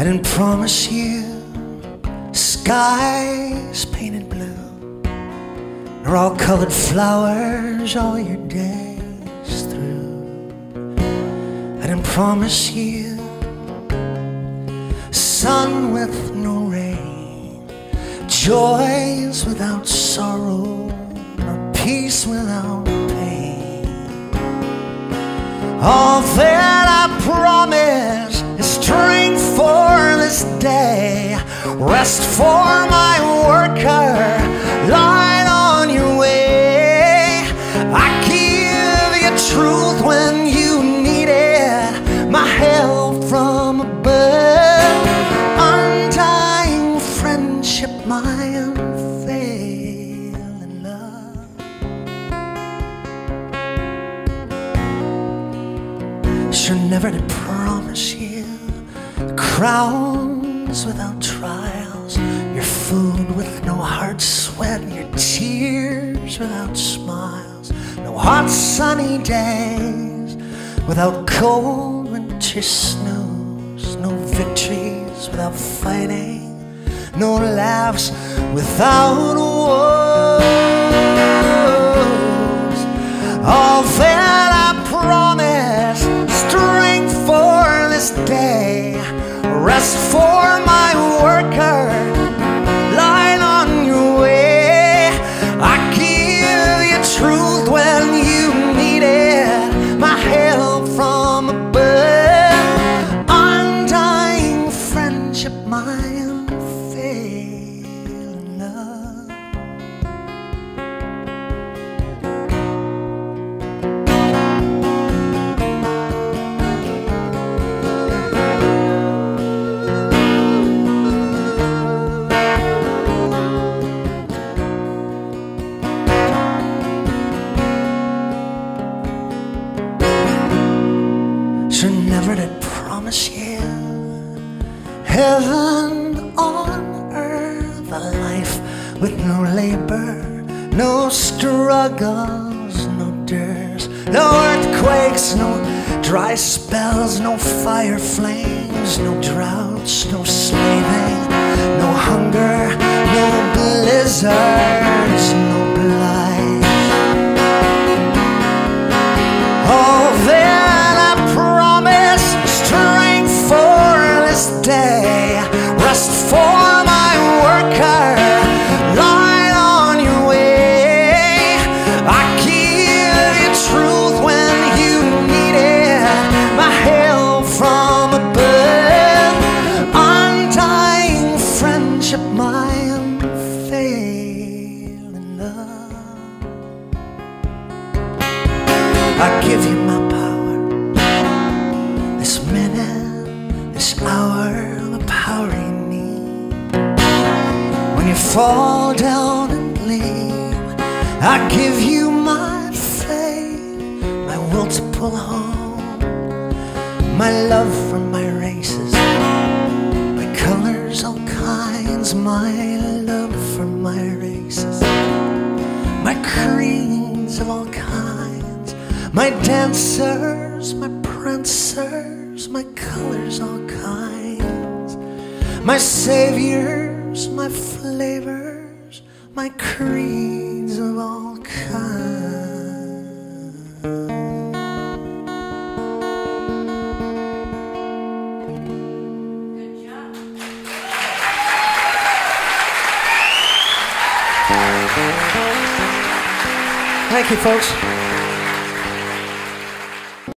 I didn't promise you skies painted blue, nor all colored flowers all your days through. I didn't promise you sun with no rain, joys without sorrow, nor peace without pain. All that I promise is strength for this day, rest for my worker, light on your way. I give you truth when you need it, my help from above, undying friendship, my unfailing love. Sure never to promise you crowns without trials, your food with no hard sweat, your tears without smiles, no hot sunny days without cold winter snows, no victories without fighting, no laughs without woes. All that I promise, strength for this day, rest for my worker, light on your way. I give you truth when you need it, my help from above, undying friendship, my unfailing love. Sure never did promise you heaven on earth, a life with no labor, no struggles, no dearths, no earthquakes, no dry spells, no fire flames, no droughts, no slaving, no hunger, no blizzards, no blight. All there day, rest for my worker, light on your way. I give you truth when you need it, my help from above, undying friendship, my unfailing love. I give you my power, this minute, this hour, the power you need. When you fall down and leave, I give you my faith, my will to pull home, my love for my races, my colors, all kinds, my love for my races, my creeds of all kinds, my dancers, my prancers, my colors, all kinds, my saviors, my flavors, my creeds of all kinds. Good job. Thank you, folks.